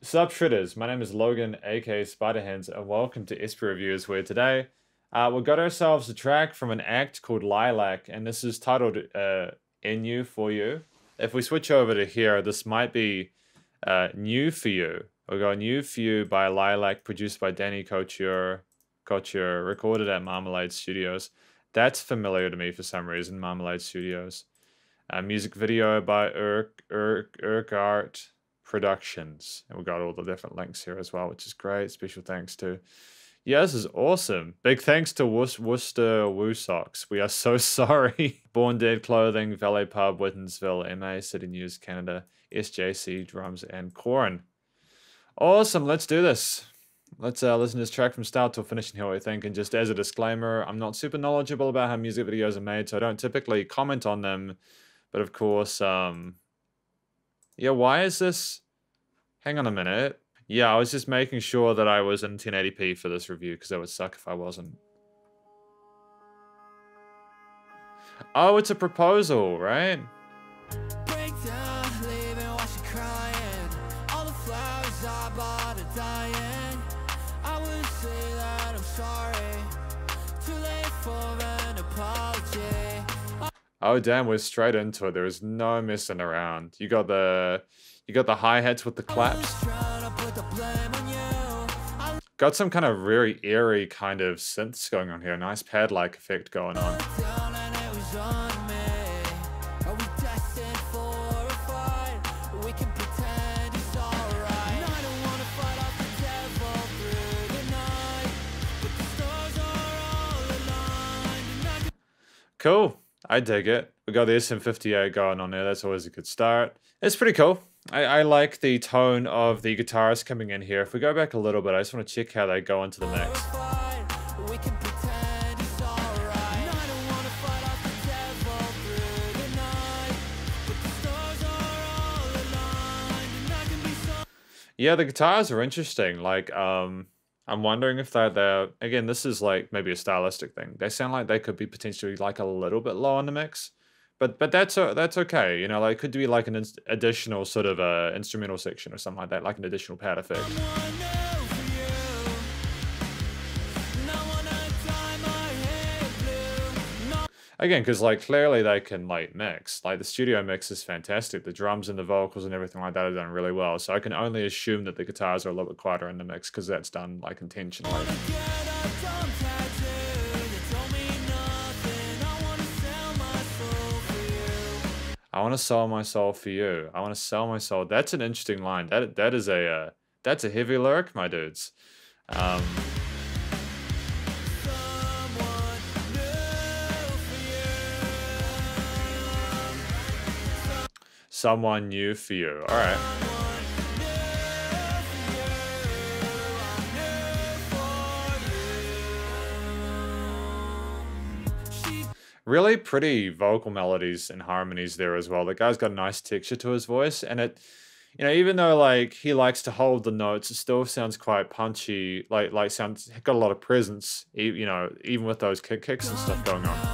Sup shredders, my name is Logan aka Spiderhands and welcome to SP Reviews, where today we got ourselves a track from an act called Lielack, and this is titled Nu4U. If we switch over to here, this might be Nu4U. We've got Nu4U by Lielack, produced by Danny Couture, recorded at Marmalade Studios. That's familiar to me for some reason, Marmalade Studios. A music video by Urk Art Productions. And we've got all the different links here as well, which is great. Special thanks to... Yeah, this is awesome. Big thanks to Worcester Woo Socks. We are so sorry. Born Dead Clothing, Valet Pub, Wittonsville, MA, City News Canada, SJC, Drums, and Corin. Awesome, let's do this. Let's listen to this track from start to finish and hear what you think. And just as a disclaimer, I'm not super knowledgeable about how music videos are made, so I don't typically comment on them. But of course, yeah, why is this? Hang on a minute. Yeah, I was just making sure that I was in 1080p for this review, because that would suck if I wasn't. Oh, it's a proposal, right? Breakdown, leaving, watch you crying. All the flowers I bought are dying. I would say that I'm sorry. Too late for an apology. Oh damn, we're straight into it. There is no messing around. You got the hi-hats with the claps. Got some kind of very eerie kind of synths going on here. Nice pad-like effect going on. Cool. I dig it. We got the SM58 going on there. That's always a good start. It's pretty cool. I like the tone of the guitarist coming in here. If we go back a little bit, I just want to check how they go into the mix. Yeah, the guitars are interesting. Like, I'm wondering if they're, again, this is like maybe a stylistic thing. They sound like they could be potentially like a little bit low on the mix. But that's okay, you know, like it could be like an additional sort of instrumental section or something like that, like an additional pad effect. Again, because like clearly they can like mix, like the studio mix is fantastic. The drums and the vocals and everything like that are done really well. So I can only assume that the guitars are a little bit quieter in the mix because that's done like intentionally. I want to sell my soul for you. I want to sell my soul. That's an interesting line. That is a that's a heavy lyric, my dudes. Someone new for you. All right. Really pretty vocal melodies and harmonies there as well. The guy's got a nice texture to his voice, and it, you know, even though like he likes to hold the notes, it still sounds quite punchy. Like sounds got a lot of presence, you know, even with those kicks and stuff going on.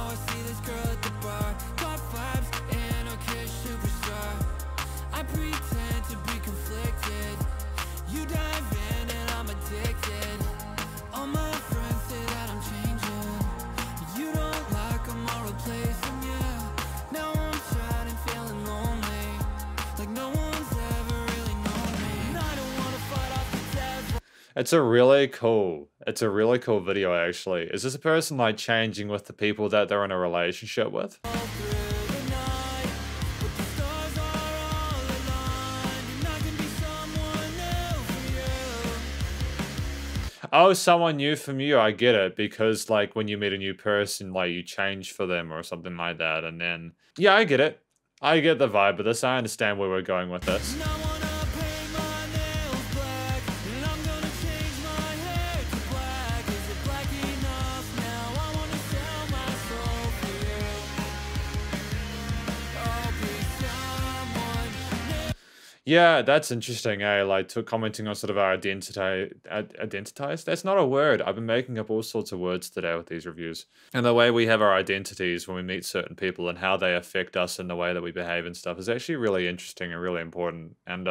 It's a really cool video actually. Is this a person like changing with the people that they're in a relationship with? Oh, someone new from you, I get it, because like when you meet a new person, like you change for them or something like that, and then, yeah, I get it. I get the vibe of this, I understand where we're going with this. Yeah, that's interesting, eh? Like, to commenting on sort of our identities. That's not a word. I've been making up all sorts of words today with these reviews. And the way we have our identities when we meet certain people and how they affect us and the way that we behave and stuff is actually really interesting and really important. And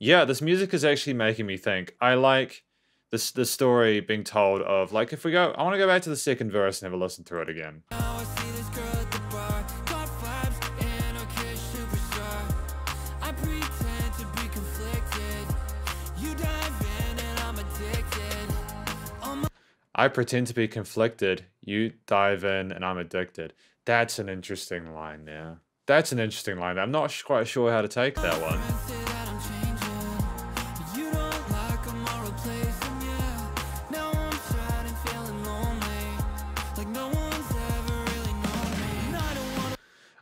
yeah, this music is actually making me think. I like the story being told of, like, if we go, I want to go back to the second verse and have a listen to it again. I pretend to be conflicted, you dive in, and I'm addicted. That's an interesting line there. That's an interesting line. I'm not quite sure how to take that one.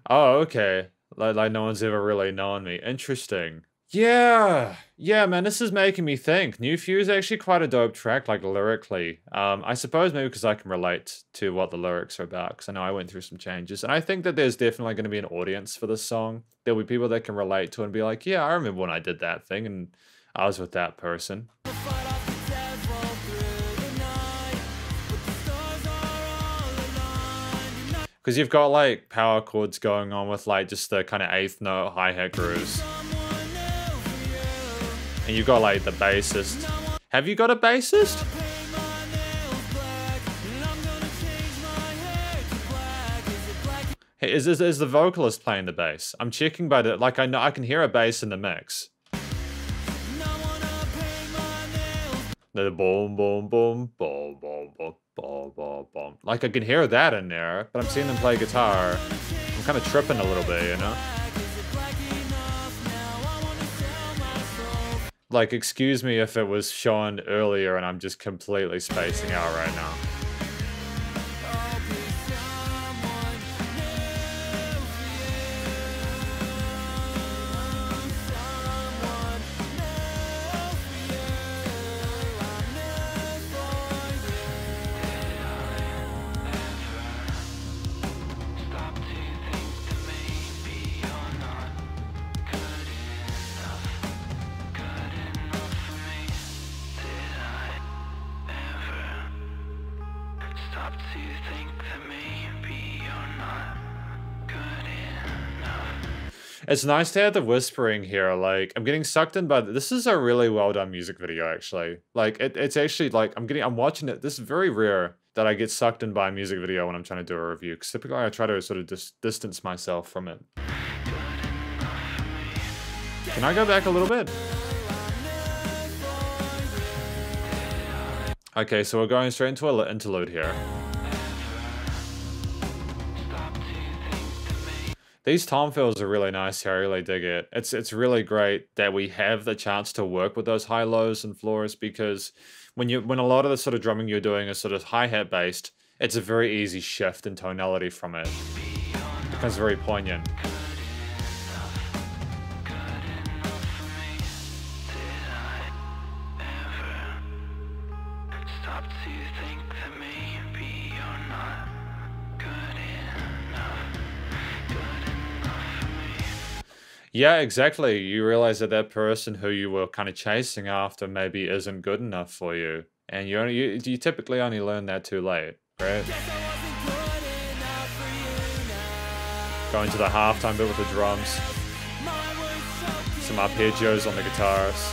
Oh, okay. Like no one's ever really known me. Interesting. Yeah, man, this is making me think. Nu4U is actually quite a dope track, like, lyrically. I suppose maybe because I can relate to what the lyrics are about, because I know I went through some changes. And I think that there's definitely going to be an audience for this song. There'll be people that can relate to it and be like, yeah, I remember when I did that thing and I was with that person. Because you've got, like, power chords going on with, like, just the kind of 8th note hi-hat grooves. And you've got, like, the bassist. Have you got a bassist? Hey, is the vocalist playing the bass? I'm checking by the, like, I know I can hear a bass in the mix. The boom, boom, boom, boom, boom, boom, boom, boom, boom. Like, I can hear that in there, but I'm seeing them play guitar. I'm kind of tripping a little bit, you know? Like, excuse me if it was shown earlier and I'm just completely spacing out right now. It's nice to have the whispering here. Like, I'm getting sucked in by this is a really well done music video, actually. Like, it's actually, like, I'm watching it. This is very rare that I get sucked in by a music video when I'm trying to do a review, because typically I try to sort of distance myself from it. Can I go back a little bit? Okay, so we're going straight into an interlude here. These tom fills are really nice here. I really dig it. It's really great that we have the chance to work with those high lows and floors, because when a lot of the sort of drumming you're doing is sort of hi-hat based, it's a very easy shift in tonality from it. It becomes very poignant. Yeah, exactly. You realize that that person who you were kind of chasing after maybe isn't good enough for you, and you typically only learn that too late, right? Going to the halftime bit with the drums, some arpeggios on the guitars.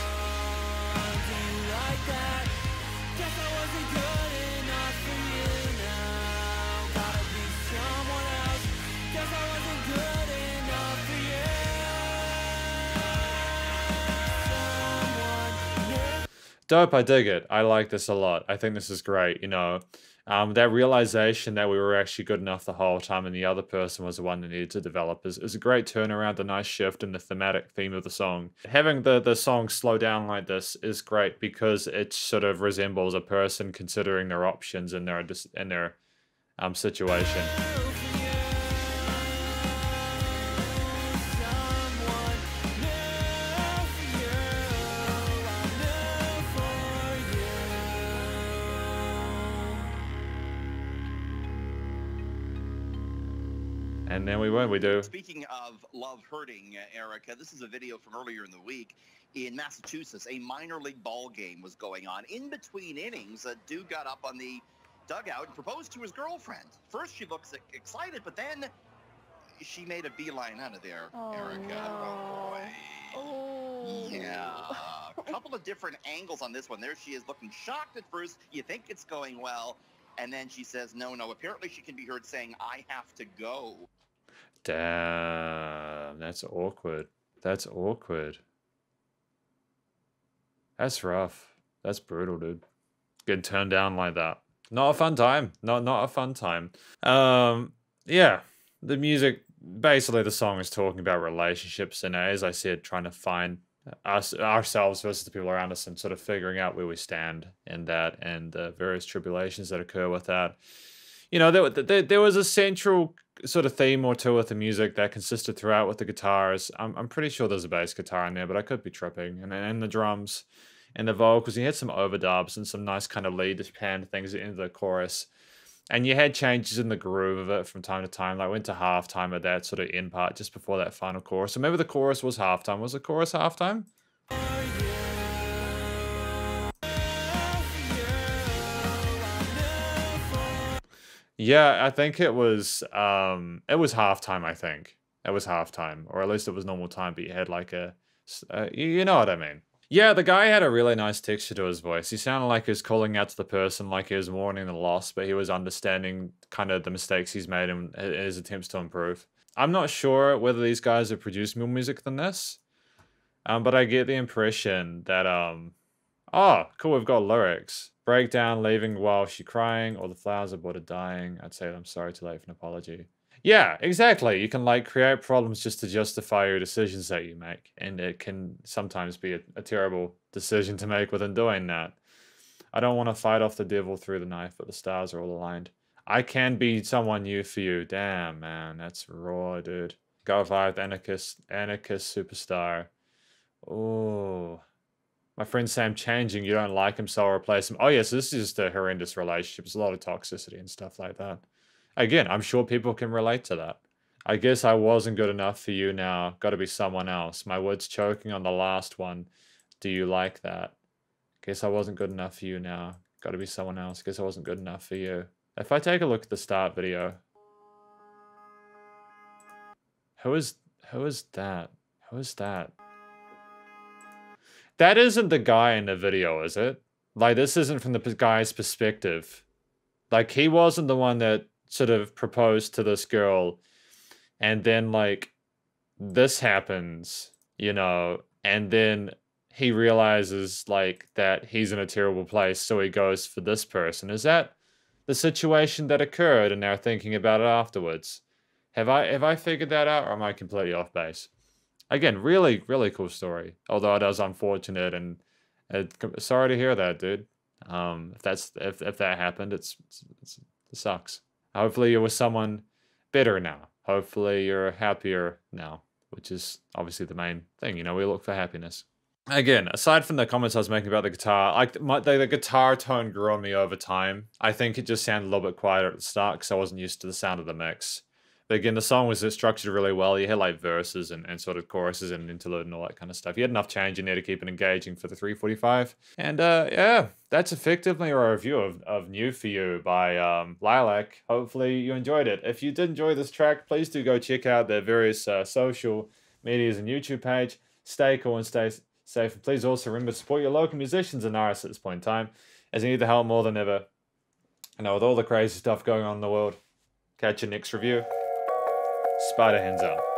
Dope, I dig it. I like this a lot. I think this is great, you know. That realization that we were actually good enough the whole time and the other person was the one that needed to develop is a great turnaround, a nice shift in the thematic theme of the song. Having the song slow down like this is great, because it sort of resembles a person considering their options and their situation. And then we win, we do. Speaking of love hurting, Erica, this is a video from earlier in the week. In Massachusetts, a minor league ball game was going on. In between innings, a dude got up on the dugout and proposed to his girlfriend. First, she looks excited, but then she made a beeline out of there, Erica. No. Oh, boy. Oh. Yeah. A couple of different angles on this one. There she is looking shocked at first. You think it's going well. And then she says, no, no. Apparently, she can be heard saying, I have to go. Damn. That's awkward. That's awkward. That's rough. That's brutal, dude. Getting turned down like that. Not a fun time. Not a fun time. Yeah. The music, basically the song is talking about relationships and, as I said, trying to find ourselves versus the people around us and sort of figuring out where we stand in that and the various tribulations that occur with that. You know, there was a central sort of theme or two with the music that consisted throughout with the guitars. I'm pretty sure there's a bass guitar in there, but I could be tripping. And the drums and the vocals. You had some overdubs and some nice kind of lead pan things at the end of the chorus. And you had changes in the groove of it from time to time. Like went to halftime at that sort of end part just before that final chorus. So maybe the chorus was halftime. Was the chorus halftime? Yeah, I think it was halftime, I think. It was halftime, or at least it was normal time, but you had like a, you know what I mean. Yeah, the guy had a really nice texture to his voice. He sounded like he was calling out to the person, like he was mourning the loss, but he was understanding kind of the mistakes he's made and his attempts to improve. I'm not sure whether these guys have produced more music than this, but I get the impression that, oh, cool, we've got lyrics. Breakdown, leaving while she crying, or the flowers are border dying. I'd say I'm sorry, too late for an apology. Yeah, exactly. You can like create problems just to justify your decisions that you make. And it can sometimes be a terrible decision to make within doing that. I don't want to fight off the devil through the knife, but the stars are all aligned. I can be someone new for you. Damn, man, that's raw, dude. God vibe, anarchist superstar. Oh. My friend Sam changing, you don't like him, so I'll replace him. Oh yeah, so this is just a horrendous relationship. There's a lot of toxicity and stuff like that. Again, I'm sure people can relate to that. I guess I wasn't good enough for you now. Gotta be someone else. My words choking on the last one. Do you like that? Guess I wasn't good enough for you now. Gotta be someone else. Guess I wasn't good enough for you. If I take a look at the start video. Who is that? Who is that? That isn't the guy in the video, is it? Like, this isn't from the guy's perspective. Like, he wasn't the one that sort of proposed to this girl. And then, like, this happens, you know. And then he realizes, like, that he's in a terrible place. So he goes for this person. Is that the situation that occurred? And now thinking about it afterwards. Have I figured that out, or am I completely off base? Again, really, really cool story. Although it is unfortunate, and sorry to hear that, dude. If that happened, it sucks. Hopefully you're with someone better now. Hopefully you're happier now, which is obviously the main thing. You know, we look for happiness. Again, aside from the comments I was making about the guitar, like the guitar tone grew on me over time. I think it just sounded a little bit quieter at the start because I wasn't used to the sound of the mix. But again, the song was structured really well. You had like verses and sort of choruses and an interlude and all that kind of stuff. You had enough change in there to keep it engaging for the 3:45. And yeah, that's effectively a review of Nu4U by Lielack. Hopefully you enjoyed it. If you did enjoy this track, please do go check out their various social medias and YouTube page. Stay cool and stay safe. And please also remember to support your local musicians and artists at this point in time, as they need the help more than ever. You know, with all the crazy stuff going on in the world. Catch your next review. Spider hands up.